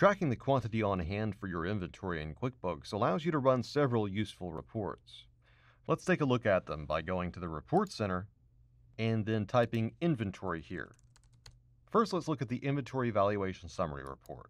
Tracking the quantity on hand for your inventory in QuickBooks allows you to run several useful reports. Let's take a look at them by going to the Report Center and then typing Inventory here. First, let's look at the Inventory Evaluation Summary report.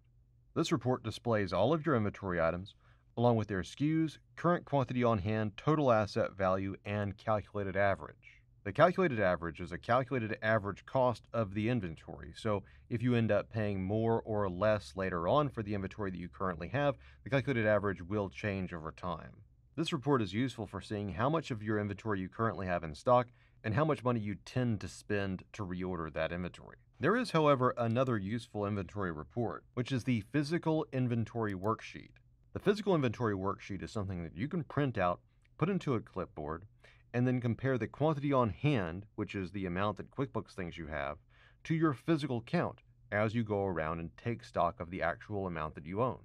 This report displays all of your inventory items, along with their SKUs, current quantity on hand, total asset value, and calculated average. The calculated average is a calculated average cost of the inventory, so if you end up paying more or less later on for the inventory that you currently have, the calculated average will change over time. This report is useful for seeing how much of your inventory you currently have in stock and how much money you tend to spend to reorder that inventory. There is, however, another useful inventory report, which is the Physical Inventory Worksheet. The Physical Inventory Worksheet is something that you can print out, put into a clipboard, and then compare the quantity on hand, which is the amount that QuickBooks thinks you have, to your physical count as you go around and take stock of the actual amount that you own.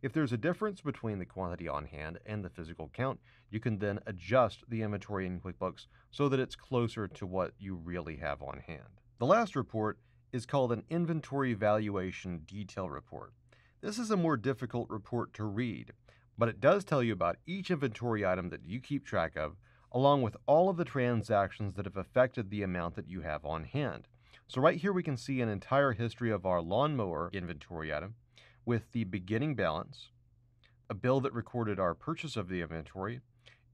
If there's a difference between the quantity on hand and the physical count, you can then adjust the inventory in QuickBooks so that it's closer to what you really have on hand. The last report is called an Inventory Valuation Detail Report. This is a more difficult report to read, but it does tell you about each inventory item that you keep track of, along with all of the transactions that have affected the amount that you have on hand. So right here we can see an entire history of our lawnmower inventory item, with the beginning balance, a bill that recorded our purchase of the inventory,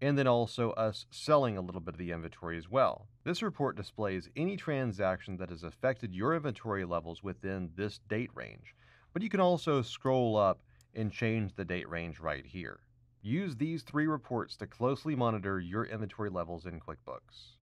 and then also us selling a little bit of the inventory as well. This report displays any transaction that has affected your inventory levels within this date range, but you can also scroll up and change the date range right here. Use these three reports to closely monitor your inventory levels in QuickBooks.